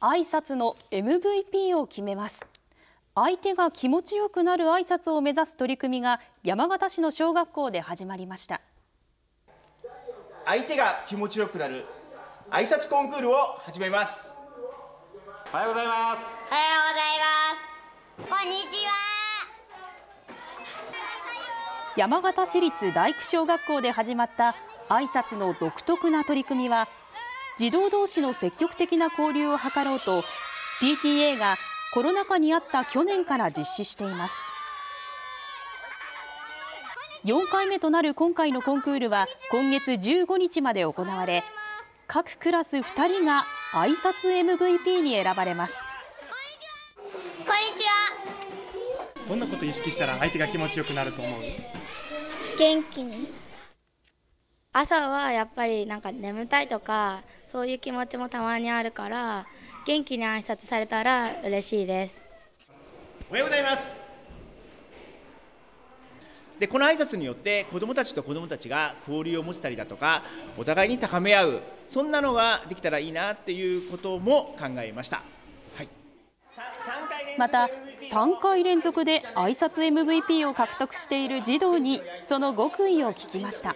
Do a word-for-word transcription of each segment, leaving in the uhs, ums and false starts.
挨拶の エムブイピー を決めます。相手が気持ちよくなる挨拶を目指す取り組みが山形市の小学校で始まりました。相手が気持ちよくなる挨拶コンクールを始めます。おはようございます。おはようございます。こんにちは。山形市立大工小学校で始まった挨拶の独特な取り組みは、児童同士の積極的な交流を図ろうと ピーティーエー がコロナ禍にあった去年から実施しています。よんかいめとなる今回のコンクールは今月じゅうごにちまで行われ、各クラスふたりが挨拶 エムブイピー に選ばれます。こんにちは。どんなことを意識したら相手が気持ちよくなると思う？元気に。朝はやっぱりなんか眠たいとかそういう気持ちもたまにあるから、元気に挨拶されたら嬉しいです。おはようございます。で、この挨拶によって子どもたちと子どもたちが交流を持ちたりだとか、お互いに高め合う、そんなのができたらいいなっていうことも考えました。はい。またさんかい連続で挨拶 エムブイピー を獲得している児童にその極意を聞きました。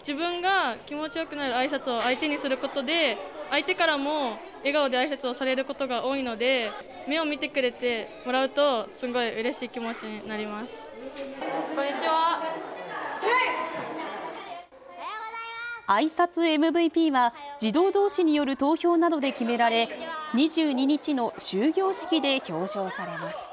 自分が気持ちよくなる挨拶を相手にすることで、相手からも笑顔で挨拶をされることが多いので、目を見てくれてもらうとすごい嬉しい気持ちになります。こんにちは。挨拶 エムブイピー は児童同士による投票などで決められ、にじゅうににちの終業式で表彰されます。